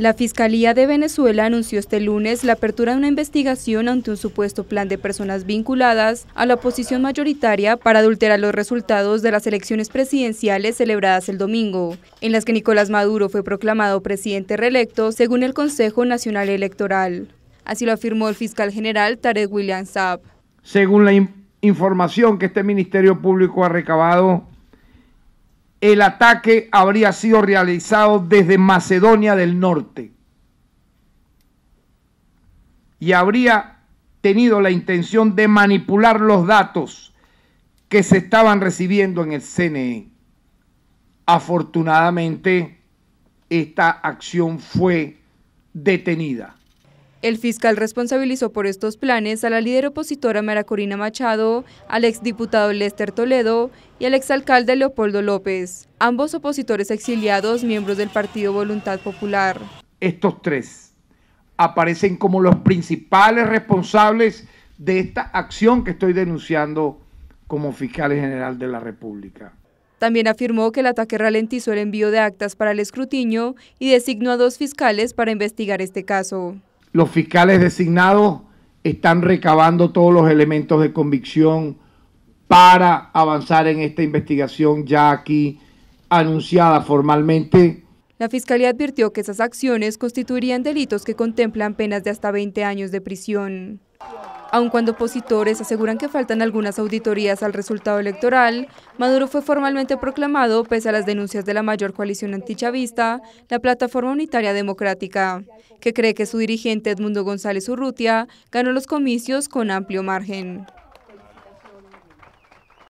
La Fiscalía de Venezuela anunció este lunes la apertura de una investigación ante un supuesto plan de personas vinculadas a la oposición mayoritaria para adulterar los resultados de las elecciones presidenciales celebradas el domingo, en las que Nicolás Maduro fue proclamado presidente reelecto según el Consejo Nacional Electoral. Así lo afirmó el fiscal general Tarek William Saab. Según la información que este Ministerio Público ha recabado, el ataque habría sido realizado desde Macedonia del Norte y habría tenido la intención de manipular los datos que se estaban recibiendo en el CNE. Afortunadamente, esta acción fue detenida. El fiscal responsabilizó por estos planes a la líder opositora Mara Corina Machado, al exdiputado Lester Toledo y al exalcalde Leopoldo López, ambos opositores exiliados, miembros del Partido Voluntad Popular. Estos tres aparecen como los principales responsables de esta acción que estoy denunciando como fiscal general de la República. También afirmó que el ataque ralentizó el envío de actas para el escrutinio y designó a dos fiscales para investigar este caso. Los fiscales designados están recabando todos los elementos de convicción para avanzar en esta investigación ya aquí anunciada formalmente. La Fiscalía advirtió que esas acciones constituirían delitos que contemplan penas de hasta 20 años de prisión. Aun cuando opositores aseguran que faltan algunas auditorías al resultado electoral, Maduro fue formalmente proclamado pese a las denuncias de la mayor coalición antichavista, la Plataforma Unitaria Democrática, que cree que su dirigente Edmundo González Urrutia ganó los comicios con amplio margen.